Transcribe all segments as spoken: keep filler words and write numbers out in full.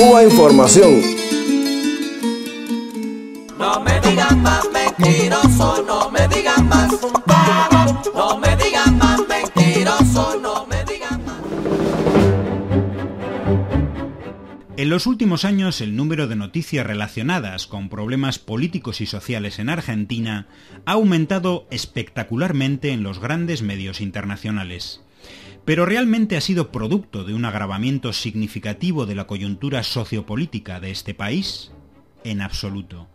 Cuba Información. No me digan más mentiroso, no me digan más, no me digan más mentiroso, no me digan más. En los últimos años, el número de noticias relacionadas con problemas políticos y sociales en Argentina ha aumentado espectacularmente en los grandes medios internacionales. Pero realmente ha sido producto de un agravamiento significativo de la coyuntura sociopolítica de este país, en absoluto.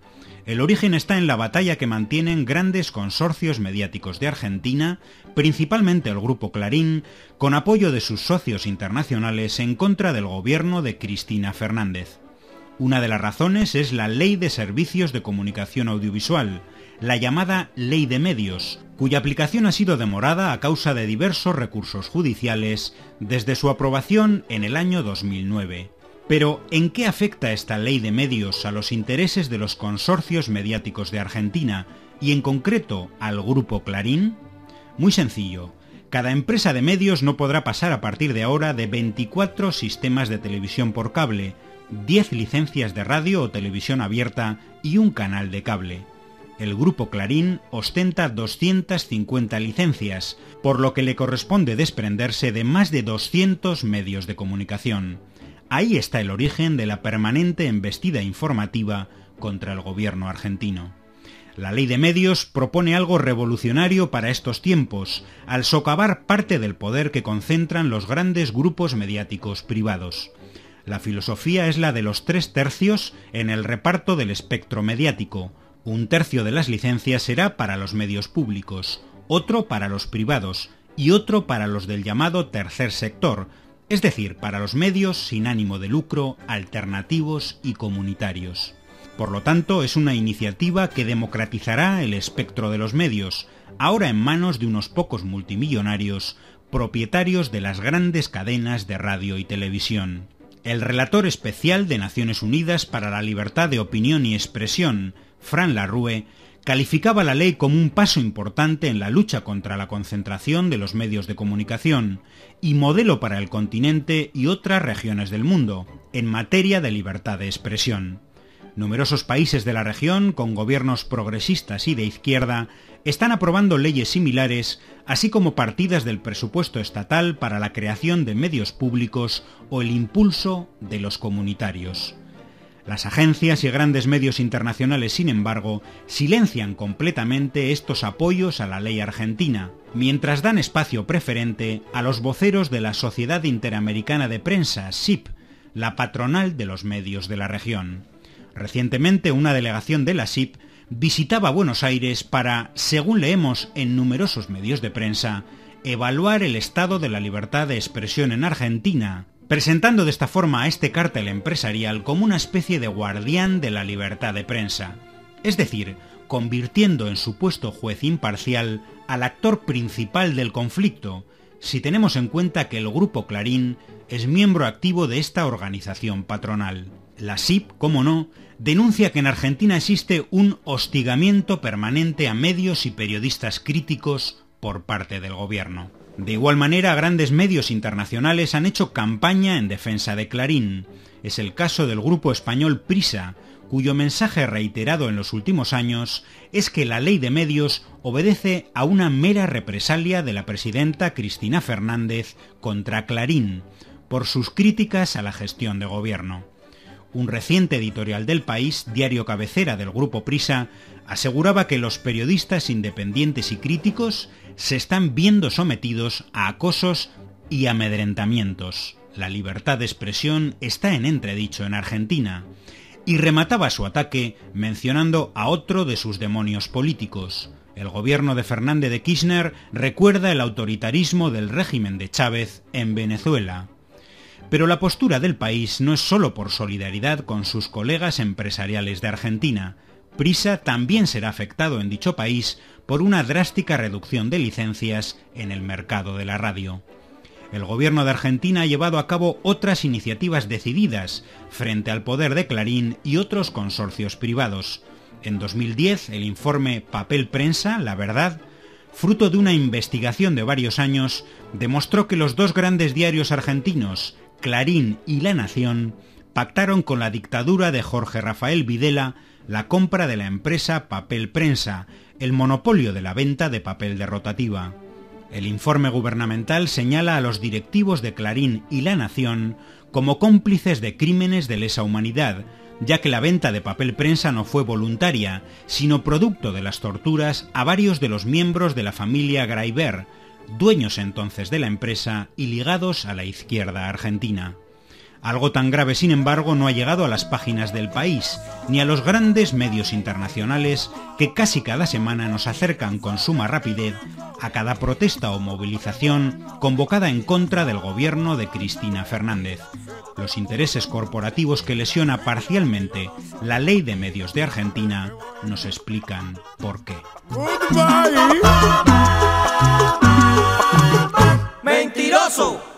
El origen está en la batalla que mantienen grandes consorcios mediáticos de Argentina, principalmente el Grupo Clarín, con apoyo de sus socios internacionales en contra del gobierno de Cristina Fernández. Una de las razones es la Ley de Servicios de Comunicación Audiovisual, la llamada Ley de Medios, cuya aplicación ha sido demorada a causa de diversos recursos judiciales desde su aprobación en el año dos mil nueve. Pero, ¿en qué afecta esta Ley de Medios a los intereses de los consorcios mediáticos de Argentina y en concreto al Grupo Clarín? Muy sencillo. Cada empresa de medios no podrá pasar a partir de ahora de veinticuatro sistemas de televisión por cable, diez licencias de radio o televisión abierta y un canal de cable. El Grupo Clarín ostenta doscientas cincuenta licencias, por lo que le corresponde desprenderse de más de doscientos medios de comunicación. Ahí está el origen de la permanente embestida informativa contra el gobierno argentino. La Ley de Medios propone algo revolucionario para estos tiempos, al socavar parte del poder que concentran los grandes grupos mediáticos privados. La filosofía es la de los tres tercios en el reparto del espectro mediático. Un tercio de las licencias será para los medios públicos, otro para los privados y otro para los del llamado tercer sector, es decir, para los medios sin ánimo de lucro, alternativos y comunitarios. Por lo tanto, es una iniciativa que democratizará el espectro de los medios, ahora en manos de unos pocos multimillonarios, propietarios de las grandes cadenas de radio y televisión. El relator especial de Naciones Unidas para la Libertad de Opinión y Expresión, Frank La Rue, calificaba la ley como un paso importante en la lucha contra la concentración de los medios de comunicación y modelo para el continente y otras regiones del mundo en materia de libertad de expresión. Numerosos países de la región, con gobiernos progresistas y de izquierda, están aprobando leyes similares, así como partidas del presupuesto estatal para la creación de medios públicos o el impulso de los comunitarios. Las agencias y grandes medios internacionales, sin embargo, silencian completamente estos apoyos a la ley argentina, mientras dan espacio preferente a los voceros de la Sociedad Interamericana de Prensa, S I P, la patronal de los medios de la región. Recientemente, una delegación de la S I P visitaba Buenos Aires para, según leemos en numerosos medios de prensa, evaluar el estado de la libertad de expresión en Argentina, presentando de esta forma a este cártel empresarial como una especie de guardián de la libertad de prensa, es decir, convirtiendo en supuesto juez imparcial al actor principal del conflicto, si tenemos en cuenta que el Grupo Clarín es miembro activo de esta organización patronal. La S I P, como no, denuncia que en Argentina existe un hostigamiento permanente a medios y periodistas críticos por parte del gobierno. De igual manera, grandes medios internacionales han hecho campaña en defensa de Clarín. Es el caso del grupo español Prisa, cuyo mensaje reiterado en los últimos años es que la ley de medios obedece a una mera represalia de la presidenta Cristina Fernández contra Clarín, por sus críticas a la gestión de gobierno. Un reciente editorial del País, diario cabecera del grupo Prisa, aseguraba que los periodistas independientes y críticos se están viendo sometidos a acosos y amedrentamientos. La libertad de expresión está en entredicho en Argentina. Y remataba su ataque mencionando a otro de sus demonios políticos. El gobierno de Fernández de Kirchner recuerda el autoritarismo del régimen de Chávez en Venezuela. Pero la postura del País no es solo por solidaridad con sus colegas empresariales de Argentina. Prisa también será afectado en dicho país por una drástica reducción de licencias en el mercado de la radio. El gobierno de Argentina ha llevado a cabo otras iniciativas decididas frente al poder de Clarín y otros consorcios privados. En dos mil diez, el informe Papel Prensa, La Verdad, fruto de una investigación de varios años, demostró que los dos grandes diarios argentinos, Clarín y La Nación, pactaron con la dictadura de Jorge Rafael Videla la compra de la empresa Papel Prensa, el monopolio de la venta de papel de rotativa. El informe gubernamental señala a los directivos de Clarín y La Nación como cómplices de crímenes de lesa humanidad, ya que la venta de Papel Prensa no fue voluntaria, sino producto de las torturas a varios de los miembros de la familia Graiver, dueños entonces de la empresa y ligados a la izquierda argentina. Algo tan grave, sin embargo, no ha llegado a las páginas del País, ni a los grandes medios internacionales que casi cada semana nos acercan con suma rapidez a cada protesta o movilización convocada en contra del gobierno de Cristina Fernández. Los intereses corporativos que lesiona parcialmente la Ley de Medios de Argentina nos explican por qué. ¡Mentiroso!